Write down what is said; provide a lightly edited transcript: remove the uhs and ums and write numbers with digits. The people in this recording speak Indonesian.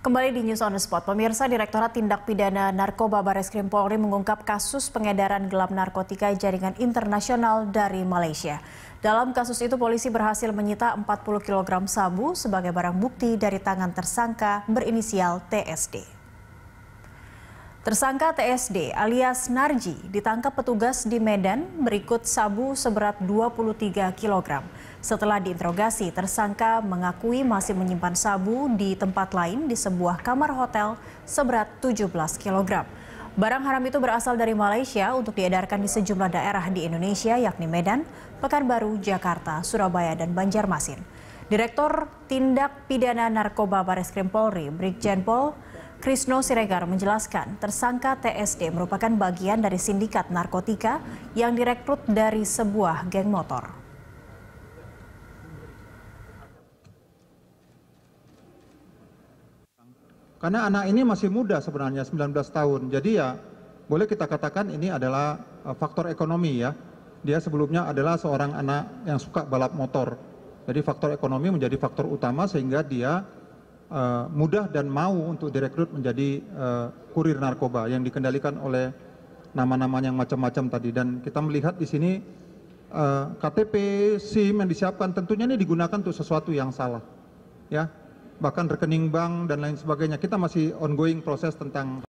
Kembali di News on the Spot, pemirsa. Direktorat Tindak Pidana Narkoba Bareskrim Polri mengungkap kasus pengedaran gelap narkotika jaringan internasional dari Malaysia. Dalam kasus itu polisi berhasil menyita 40 kg sabu sebagai barang bukti dari tangan tersangka berinisial TSD. Tersangka TSD alias Narji ditangkap petugas di Medan berikut sabu seberat 23 kg. Setelah diinterogasi, tersangka mengakui masih menyimpan sabu di tempat lain di sebuah kamar hotel seberat 17 kg. Barang haram itu berasal dari Malaysia untuk diedarkan di sejumlah daerah di Indonesia yakni Medan, Pekanbaru, Jakarta, Surabaya, dan Banjarmasin. Direktur Tindak Pidana Narkoba Bareskrim Polri, Brigjen Pol Krisno Siregar menjelaskan, tersangka TSD merupakan bagian dari sindikat narkotika yang direkrut dari sebuah geng motor. Karena anak ini masih muda sebenarnya, 19 tahun. Jadi ya boleh kita katakan ini adalah faktor ekonomi ya. Dia sebelumnya adalah seorang anak yang suka balap motor. Jadi faktor ekonomi menjadi faktor utama sehingga dia mudah dan mau untuk direkrut menjadi kurir narkoba yang dikendalikan oleh nama-nama yang macam-macam tadi. Dan kita melihat di sini KTP, SIM yang disiapkan tentunya ini digunakan untuk sesuatu yang salah. Ya. Bahkan rekening bank dan lain sebagainya. Kita masih ongoing proses tentang